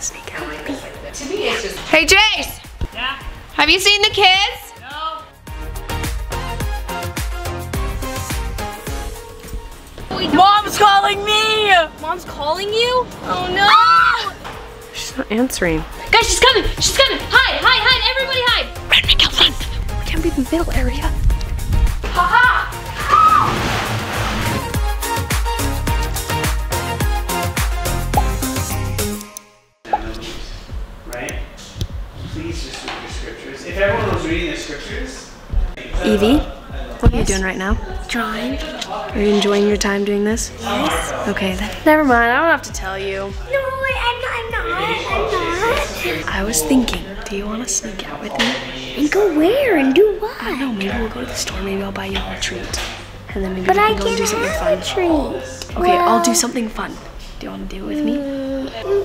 sneak out with me. Hey Jace! Yeah? Have you seen the kids? No. Mom's calling me! Mom's calling you? Oh no! Ah! She's not answering. Guys, she's coming! She's coming! Hide! Hide! Hide! Everybody hide! Run, Rykel, run! We can't be in the middle area. Haha! If everyone was reading their scriptures. Evie, what are you doing right now? Drawing. Are you enjoying your time doing this? Yes. Okay, then. Never mind, I don't have to tell you. No, I'm not. I was thinking, do you want to sneak out with me? And go where and do what? I don't know, maybe we'll go to the store, maybe I'll buy you a treat. And then maybe but we can go do something fun. Okay, well, I'll do something fun. Do you want to do it with me?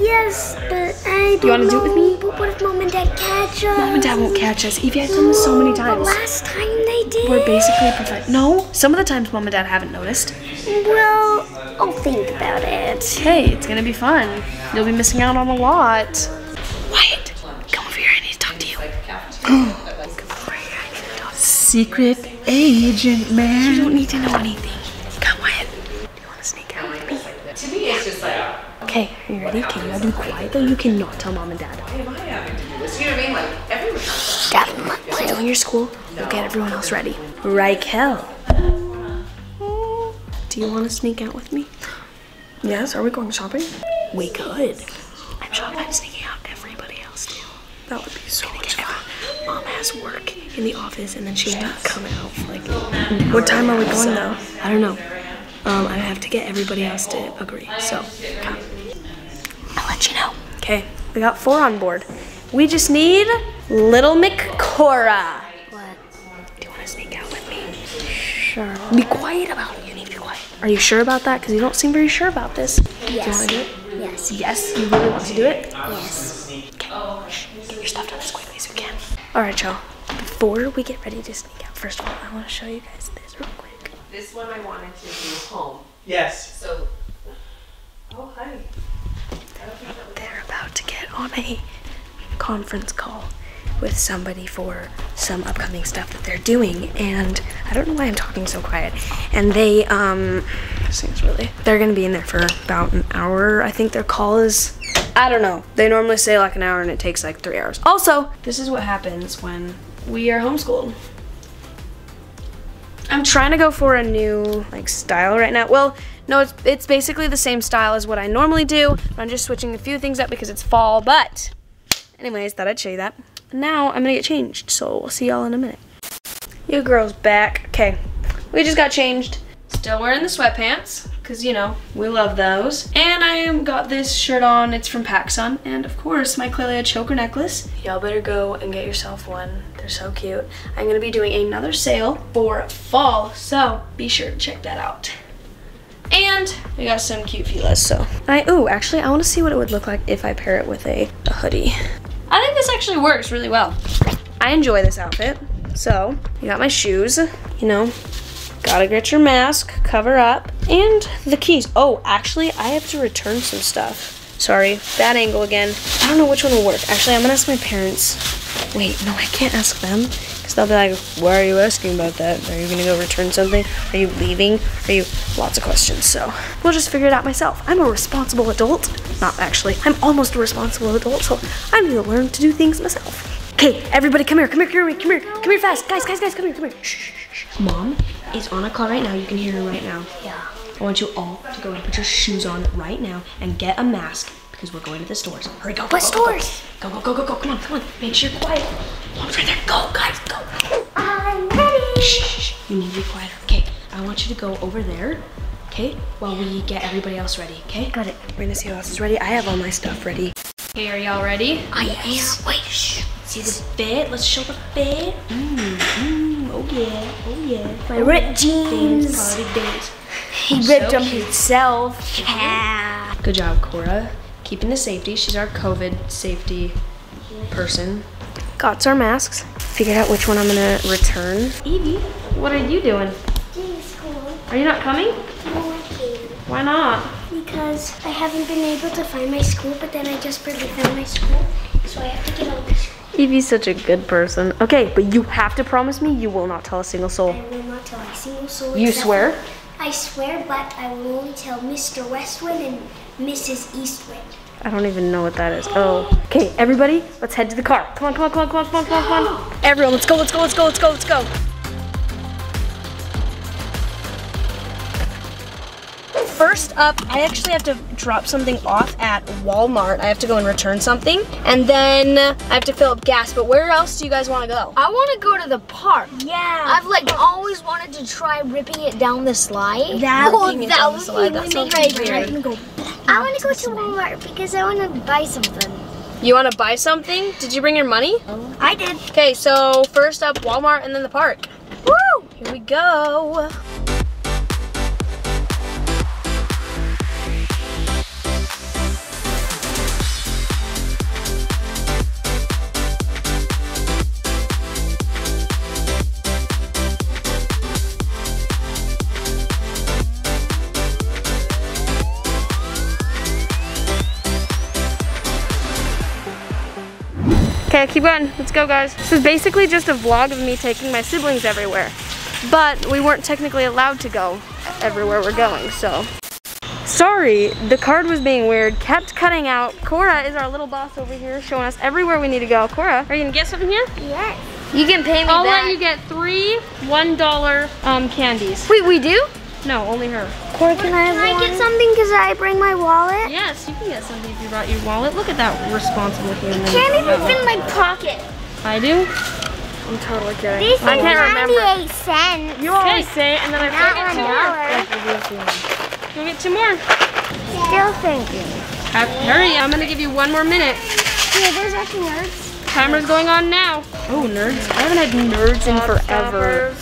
Yes, but I don't. You want to do it with me? But what if Mom and Dad catch us? Mom and Dad won't catch us. Evie, I've done this so many times. But last time they did. We're basically perfect. No, some of the times Mom and Dad haven't noticed. Well, I'll think about it. Hey, it's going to be fun. You'll be missing out on a lot. Wyatt, come over here. I need to talk to you. Come over here. I need to talk to you. Secret agent, man. You don't need to know anything. Come, Wyatt. Do you want to sneak out with me? To me, it's just like... Okay, are you ready? Can you have them quiet though? You cannot tell Mom and Dad. Why am I having to do this? You know what I mean? Like, everyone else. Dad, when you're in your school, you'll get everyone else ready. Rykel. Do you want to sneak out with me? Yes, are we going shopping? We could. I'm shocked I'm sneaking out. Everybody else too. That would be so much fun. Mom has work in the office and then she won't come out for like an hour. What time are we going though? I don't know. I have to get everybody else to agree, so come. I'll let you know. Okay, we got 4 on board. We just need Little McCora. What? Do you want to sneak out with me? Sure. Be quiet about it. You need to be quiet. Are you sure about that? Because you don't seem very sure about this. Yes. Do you want to do it? Yes. Yes? You really want to do it? Yes. Okay. Shh. Get your stuff done as quickly as you can. All right, y'all. Before we get ready to sneak out, first of all, I want to show you guys this real quick. This one I wanted to do home. Yes. So, oh, hi. They're about to get on a conference call with somebody for some upcoming stuff that they're doing. And I don't know why I'm talking so quiet. And they, this thing's really, they're going to be in there for about an hour. I think their call is, I don't know. They normally say like an hour and it takes like 3 hours. Also, this is what happens when we are homeschooled. I'm trying to go for a new like style right now. Well, no, it's basically the same style as what I normally do. I'm just switching a few things up because it's fall, but anyways, thought I'd show you that. Now I'm gonna get changed, so we'll see y'all in a minute. Your girl's back. Okay, we just got changed. Still wearing the sweatpants, because you know, we love those. And I got this shirt on, it's from PacSun, and of course, my Klailea Choker necklace. Y'all better go and get yourself one. They're so cute. I'm gonna be doing another sale for fall, so be sure to check that out. And we got some cute filas, so. Actually, I wanna see what it would look like if I pair it with a hoodie. I think this actually works really well. I enjoy this outfit. So, you got my shoes, you know, gotta get your mask, cover up, and the keys. Oh, actually, I have to return some stuff. Sorry, bad angle again. I don't know which one will work. Actually, I'm gonna ask my parents. Wait, no, I can't ask them, because they'll be like, why are you asking about that? Are you gonna go return something? Are you leaving? Are you, lots of questions, so. We'll just figure it out myself. I'm a responsible adult. Not actually, I'm almost a responsible adult, so I need to learn to do things myself. Okay, everybody, come here fast. Guys, come here. Shh. Mom is on a call right now. You can hear her right now. Yeah. I want you all to go and put your shoes on right now and get a mask because we're going to the stores. Hurry, go. What stores? Go. Come on. Make sure you're quiet. Mom's right there. Go, guys, go. I'm ready. Shh. You need to be quieter. Okay, I want you to go over there, okay, while we get everybody else ready, okay? Got it. We're gonna see who else is ready. I have all my stuff ready. Okay, are y'all ready? I am. Wait, shh. See the fit? Let's show the fit. Oh yeah. My ripped jeans. He ripped them himself. Yeah. Good job, Cora. Keeping the safety. She's our COVID safety person. Got our masks. Figured out which one I'm gonna return. Evie, what are you doing? Are you not coming? No, I can't. Why not? because I haven't been able to find my school, but then I just barely found my school, so I have to get all my school. Evie's such a good person. Okay, but you have to promise me you will not tell a single soul. I will not tell a single soul. You swear? I swear, but I will only tell Mr. Westwind and Mrs. Eastwind. I don't even know what that is. Oh. Okay, everybody, let's head to the car. Come on, come on, come on, come on, come on, come on, come on. Everyone, let's go, let's go, let's go, let's go, let's go. First up, I actually have to drop something off at Walmart. I have to go and return something. And then I have to fill up gas, but where else do you guys want to go? I want to go to the park. Yeah. I've like always wanted to try ripping it down the slide. That would be really weird. I want to go to Walmart because I want to buy something. You want to buy something? Did you bring your money? I did. Okay, so first up, Walmart and then the park. Woo! Here we go. Okay, keep going, let's go guys. This is basically just a vlog of me taking my siblings everywhere, but we weren't technically allowed to go everywhere we're going, so. Sorry, the card was being weird, kept cutting out. Cora is our little boss over here, showing us everywhere we need to go. Cora, are you gonna get something here? Yes. You can pay me back. I'll let you get three $1 candies. Wait, we do? No, only her. Cora, can I get something because I bring my wallet? Yes, you can get something if you brought your wallet. Look at that responsible human. It can't even fit in my pocket. I do? I'm totally kidding. These I can't remember. 98 cents. You always say it and then I forget more. You'll get two more. Yeah. Still thinking. Hurry, I'm going to give you one more minute. Yeah, there's actually nerds. Timer's going on now. Oh, nerds. I haven't had nerds in forever.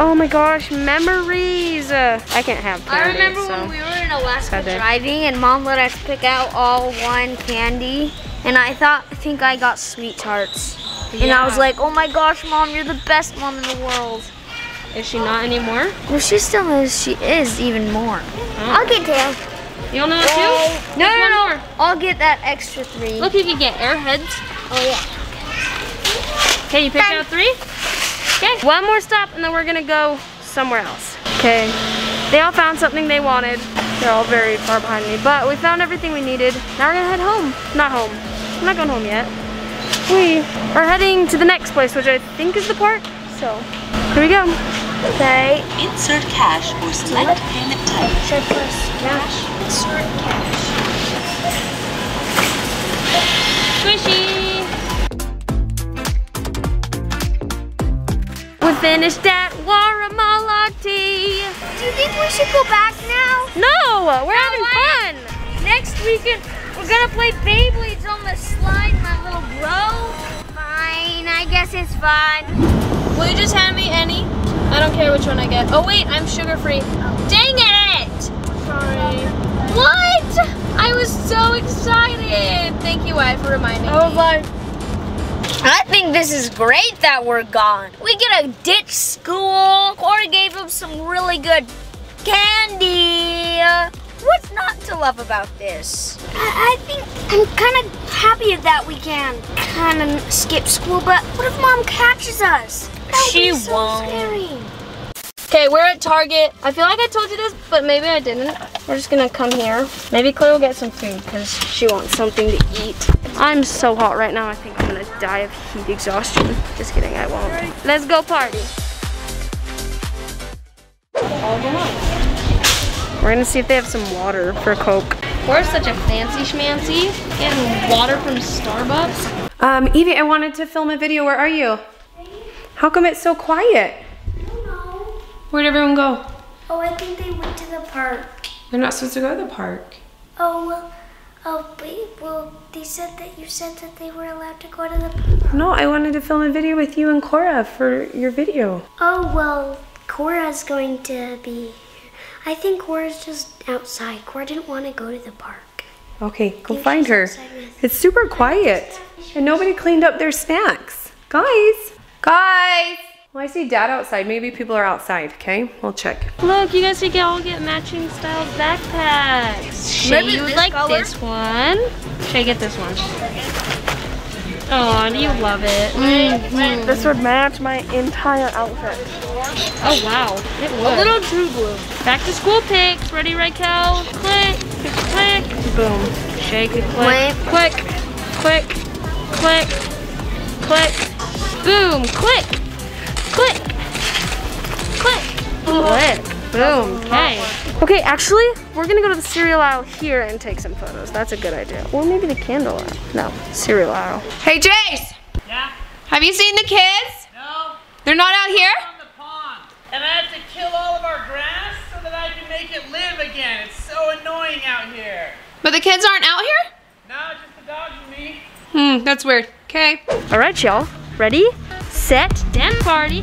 Oh my gosh, memories! I can't have candy. I remember when we were in Alaska driving and Mom let us pick out all one candy and I think I got Sweet Tarts. Yeah. And I was like, oh my gosh Mom, you're the best mom in the world. Is she not anymore? Well, she still is. She is even more. Oh. I'll get two. You'll know two? No, no, no. More. I'll get that extra three. Look, you can get Airheads. Oh yeah. Okay, you picked out three? Okay, one more stop and then we're gonna go somewhere else. Okay, they all found something they wanted. They're all very far behind me, but we found everything we needed. Now we're gonna head home. Not home, I'm not going home yet. We are heading to the next place, which I think is the park, so here we go. Okay. Insert cash or select payment type. Insert cash. Insert cash. Squishy! We finished at Warramala Tea. Do you think we should go back now? No, we're having fun. Next weekend, we're gonna play Beyblades on the slide, my little bro. Fine, I guess it's fine. Will you just hand me any? I don't care which one I get. Oh wait, I'm sugar-free. Oh. Dang it! Sorry. What? I was so excited. Thank you, Wyatt, for reminding me. Oh, bye. I think this is great that we're gone. We get to ditch school. Cora gave them some really good candy. What's not to love about this? I think I'm kind of happy that we can kind of skip school, but what if Mom catches us? That would be so scary. Okay, we're at Target. I feel like I told you this, but maybe I didn't. We're just gonna come here. Maybe Claire will get some food because she wants something to eat. I'm so hot right now, I think I'm gonna die of heat exhaustion. Just kidding, I won't. Let's go party. We're gonna see if they have some water for Coke. We're such a fancy schmancy. Getting water from Starbucks. Evie, I wanted to film a video. Where are you? How come it's so quiet? I don't know. Where'd everyone go? Oh, I think they went to the park. They're not supposed to go to the park. Oh, well. Oh, well, they said that you said that they were allowed to go to the park. No, I wanted to film a video with you and Cora for your video. Oh, well, Cora's going to be... I think Cora's just outside. Cora didn't want to go to the park. Okay, go find her. It's super quiet. And nobody cleaned up their snacks. Guys! Guys! Well, I see Dad outside. Maybe people are outside, okay? We'll check. Look, you guys can all get matching style backpacks. Should you like this one? Should I get this one? Oh, do you love it? Mm-hmm. This would match my entire outfit. Oh, wow. It would. A little true blue. Back to school pics. Ready, Rykel? Click, click, boom. Shake it, click, click, click, click, click, boom, click, click, click, click, boom. Okay. Okay, actually, we're gonna go to the cereal aisle here and take some photos. That's a good idea. Or maybe the candle aisle. No, cereal aisle. Hey, Jace! Yeah? Have you seen the kids? No. They're not out here? On the pond. And I have to kill all of our grass so that I can make it live again. It's so annoying out here. But the kids aren't out here? No, just the dogs and me. Hmm, that's weird. Okay. All right, y'all. Ready, set, dance party.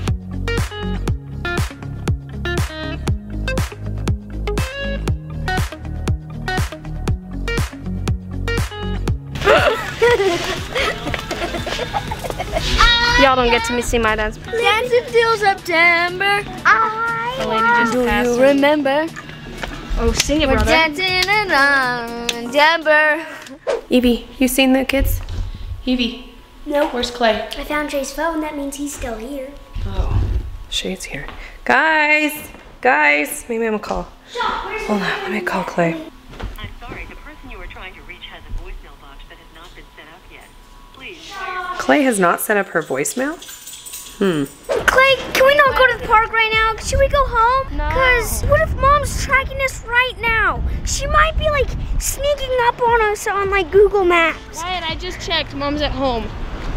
Y'all don't get to see my dance. Dance until September. Do you remember? Oh, sing it, brother. We're dancing around Denver. Evie, you seen the kids? Evie. No. Where's Clay? I found Jay's phone. That means he's still here. Oh, Shay's here. Guys, guys. Maybe I'm gonna call. Hold on, let me call Clay. I'm sorry, the person you were trying to reach has a voicemail box that has not been set up yet. Clay has not set up her voicemail? Hmm. Clay, can we not go to the park right now? Should we go home? No. Because what if Mom's tracking us right now? She might be like sneaking up on us on like Google Maps. Ryan, I just checked. Mom's at home.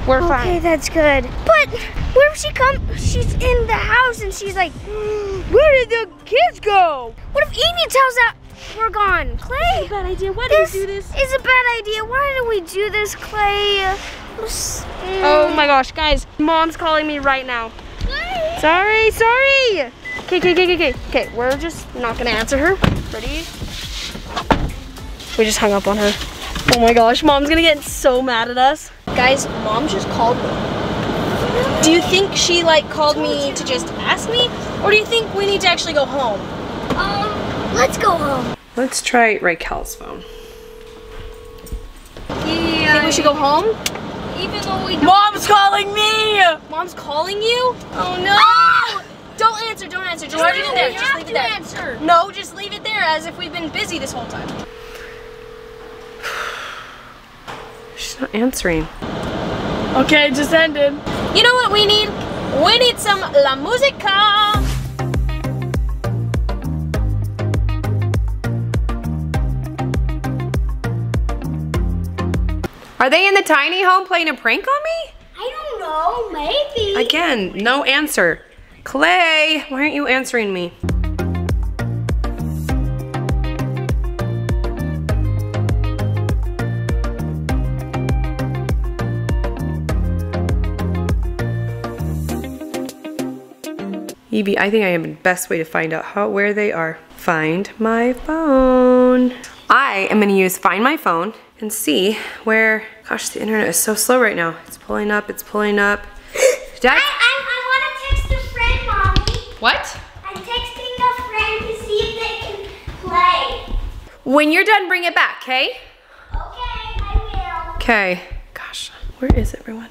We're fine. Okay, that's good. But what if she comes, she's in the house and she's like, where did the kids go? What if Evie tells us we're gone? Clay? This is a bad idea. Why did we do this? It's a bad idea. Why did we do this, Clay? Oh my gosh, guys. Mom's calling me right now. Clay. Sorry, sorry. Okay, we're just not gonna answer her. Ready? We just hung up on her. Oh my gosh, Mom's gonna get so mad at us. Guys, Mom just called me. Do you think she like called me to just ask me? Or do you think we need to actually go home? Let's go home. Let's try Rykel's phone. Yeah. Think we should go home? Even though we don't. Mom's calling me! Mom's calling you? Oh no! Ah! Don't answer, don't answer. Just leave it there. Just leave it there. Answer. No, just leave it there as if we've been busy this whole time. She's not answering. Okay, just ended. You know what we need? We need some La Musica! Are they in the tiny home playing a prank on me? I don't know, maybe. Again, no answer. Clay, why aren't you answering me? Evie, I think I am the best way to find out where they are. Find my phone. I am gonna use Find My Phone and see where, gosh, the internet is so slow right now. It's pulling up, it's pulling up. Dad? I wanna text a friend, Mommy. What? I'm texting a friend to see if they can play. When you're done, bring it back, okay? Okay, I will. Okay, gosh, where is everyone?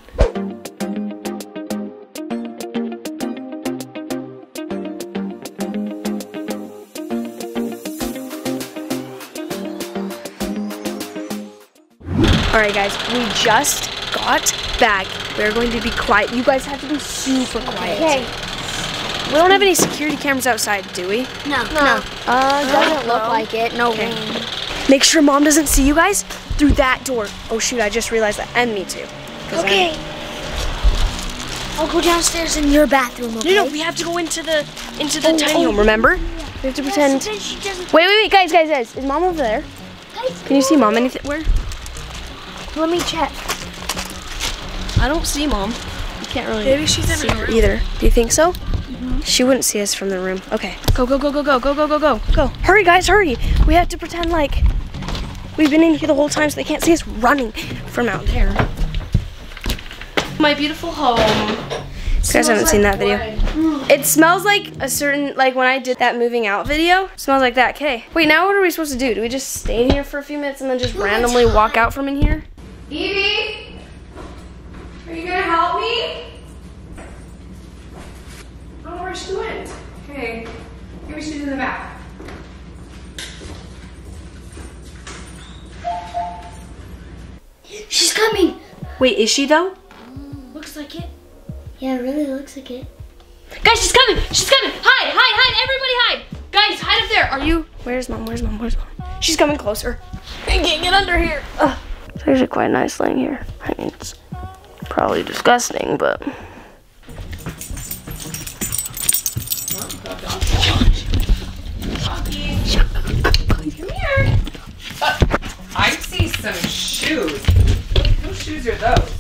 All right, guys, we just got back. We're going to be quiet. You guys have to be super quiet. Okay. We don't have any security cameras outside, do we? No. No. Doesn't look like it. No way. Make sure Mom doesn't see you guys through that door. Oh, shoot, I just realized that. And me too. Okay. I'll go downstairs in your bathroom, okay? No, we have to go into the tiny home, remember? Yeah. We have to pretend. Wait, guys. Is Mom over there? Guys, can you see Mom anything? Where? Let me check. I don't see Mom. You can't really see her either. Do you think so? Mm-hmm. She wouldn't see us from the room. Okay. Go. Hurry, guys, hurry. We have to pretend like we've been in here the whole time so they can't see us running from out there. My beautiful home. You guys haven't seen that video. It smells like a certain, like when I did that moving out video, it smells like that. Okay, wait, now what are we supposed to do? Do we just stay in here for a few minutes and then just randomly walk out from in here? Evie, are you gonna help me? I don't know where she went. Okay, maybe she's in the back. She's coming. Wait, is she though? Looks like it. Yeah, it really looks like it. Guys, she's coming! She's coming! Hide! Hide! Hide! Everybody hide! Guys, hide up there! Are you? Where's mom? Where's mom? Where's mom? She's coming closer. I can't get under here. Ugh. It's actually quite nice laying here. I mean, it's probably disgusting, but... Come here! I see some shoes. Whose shoes are those?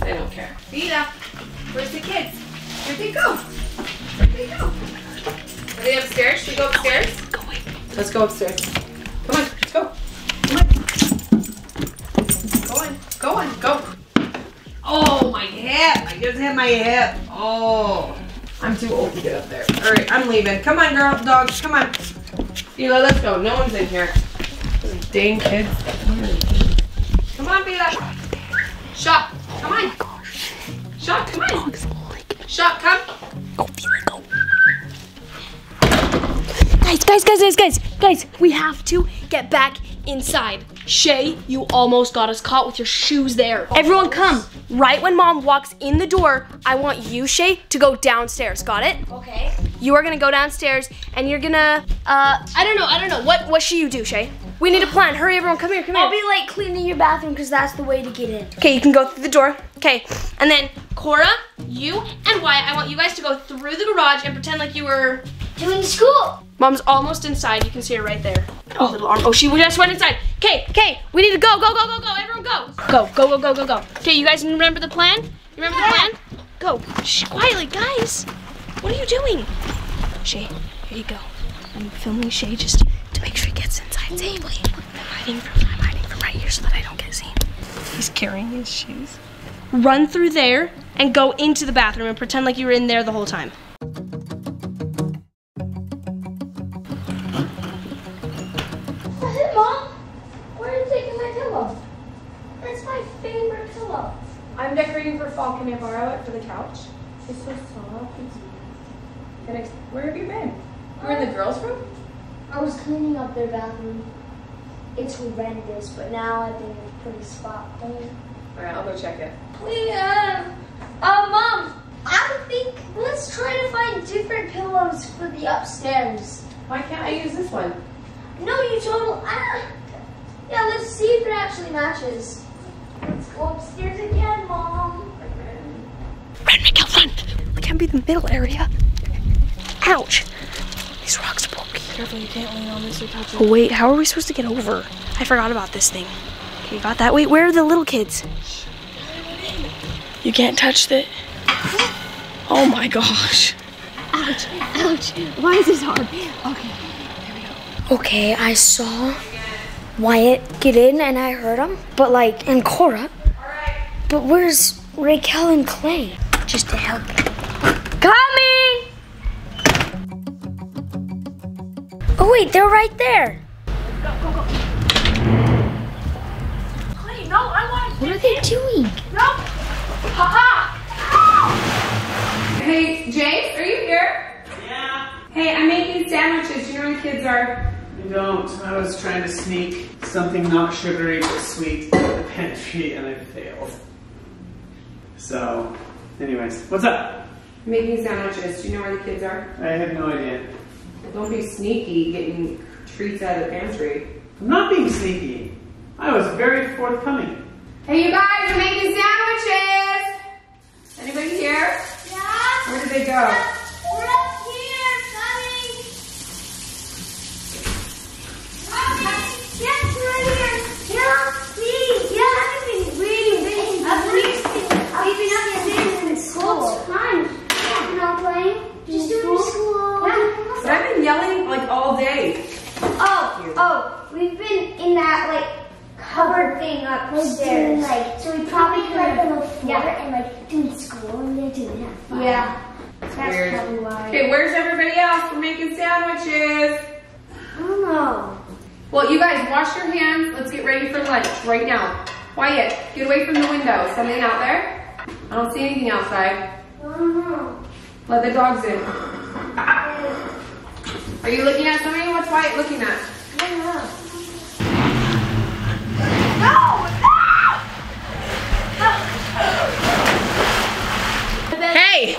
They don't care. Vida, where's the kids? Where'd they go? Where'd they go? Are they upstairs? Should we go upstairs? Go away. Let's go upstairs. Come on, let's go. Come on. Go on, go on, go. Oh, my hip. I just hit my hip. Oh, I'm too old to get up there. All right, I'm leaving. Come on, girl, dogs, come on. Vida, let's go. No one's in here. Those dang kids. Come on, Vida. Shop. Come on. Shot, come on. Shot, come. Go, Vila, go. Guys, we have to get back inside. Shay, you almost got us caught with your shoes there. Everyone come. Right when mom walks in the door, I want you, Shay, to go downstairs. Got it? Okay. You are gonna go downstairs and you're gonna, I don't know. What should you do, Shay? We need a plan. Hurry, everyone. Come here. Come here. I'll be like cleaning your bathroom because that's the way to get in. Okay, you can go through the door. Okay, and then Cora, you, and Wyatt, I want you guys to go through the garage and pretend like you were doing school. Mom's almost inside. You can see her right there. Oh, little arm. Oh, she just went inside. Okay. We need to go. Go. Everyone go. Go. Okay, you guys remember the plan? You remember the plan? Go. Shh, quietly, guys. What are you doing? Shay, here you go. I'm filming Shay just to make sure he gets inside safely. I'm hiding from right here so that I don't get seen. He's carrying his shoes. Run through there and go into the bathroom and pretend like you were in there the whole time. That's it, Mom. Where are you taking my pillow? That's my favorite pillow. I'm decorating for fall. Can I borrow it for the couch? It's so soft. Where have you been? You were in the girls' room? I was cleaning up their bathroom. It's horrendous, but now I think it's pretty spot clean. All right, I'll go check it. Please, Mom, I think let's try to find different pillows for the upstairs. Why can't I use this one? No, you total. Yeah, let's see if it actually matches. Let's go upstairs again, Mom. Run, Rykel, run! We can't be in the middle area. Ouch! These rocks are broken. Careful, you can't lean on this or touch it. Oh, wait, how are we supposed to get over? I forgot about this thing. Okay, you got that? Wait, where are the little kids? You can't touch it. Oh my gosh. Ouch. Why is this hard? Okay, there we go. Okay, I saw Wyatt get in and I heard him, but like, and Cora. Alright. But where's Rykel and Clay? Just to help. Coming! Oh wait, they're right there. Go. Clay, no, I want to. What are they doing? No. Ha. Hey, Jace, are you here? Yeah. Hey, I'm making sandwiches. You know what kids are? I don't. I was trying to sneak something not sugary but sweet to the pantry and I failed. So, anyways, what's up? I'm making sandwiches. Do you know where the kids are? I have no idea. Don't be sneaky getting treats out of the pantry. I'm not being sneaky. I was very forthcoming. Hey, you guys, I'm making sandwiches. Anybody here? Yeah. Where did they go? We're up here, coming. Yes, we're here. Yeah, please. Yeah, I've been waiting. I've been upstairs in school. It's fun. You're not playing? Just doing school. But I've been yelling like all day. Oh, we've been in that like cupboard thing upstairs. Doing, like, so we probably could like on the floor and like doing school and then doing that fun. Yeah. That's weird. Probably why. Okay, where's everybody else for making sandwiches? I don't know. Well, you guys, wash your hands. Let's get ready for lunch right now. Wyatt, get away from the window. Something out there? I don't see anything outside. I don't know. Let the dogs in. Are you looking at something? What's Wyatt looking at? I don't know. No! No! Hey!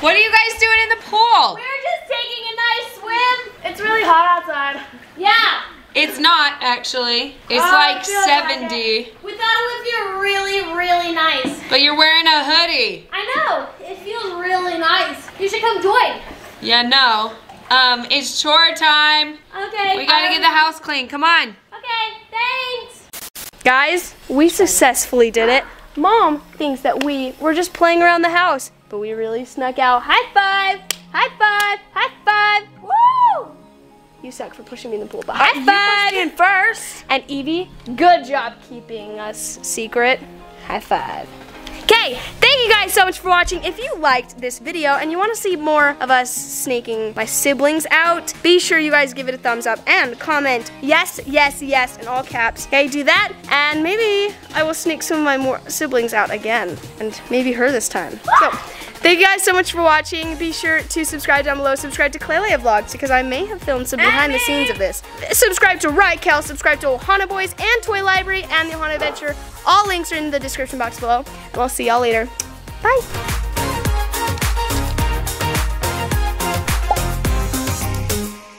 What are you guys doing in the pool? We're just taking a nice swim. It's really hot outside. Yeah. It's not, actually. It's like 70. Okay. We thought it would feel really, really nice. But you're wearing a hoodie. I know. It feels really nice. You should come join. Yeah, no. It's chore time. Okay. We gotta get the house clean. Come on. Okay, thanks. Guys, we successfully did it. Mom thinks that we were just playing around the house, but we really snuck out. High five, high five, high five. Woo! You suck for pushing me in the pool, but high five! You pushed in first. And Evie, good job keeping us secret. High five. Okay, thank you guys so much for watching. If you liked this video and you want to see more of us sneaking my siblings out, be sure you guys give it a thumbs up and comment yes, yes, yes in all caps. Okay, do that, and maybe I will sneak some of my more siblings out again, and maybe her this time. So. Thank you guys so much for watching. Be sure to subscribe down below. Subscribe to Klailea Vlogs because I may have filmed some behind the scenes of this. Subscribe to Rykel, subscribe to Ohana Boys and Toy Library and The Ohana Adventure. All links are in the description box below. And we'll see y'all later. Bye.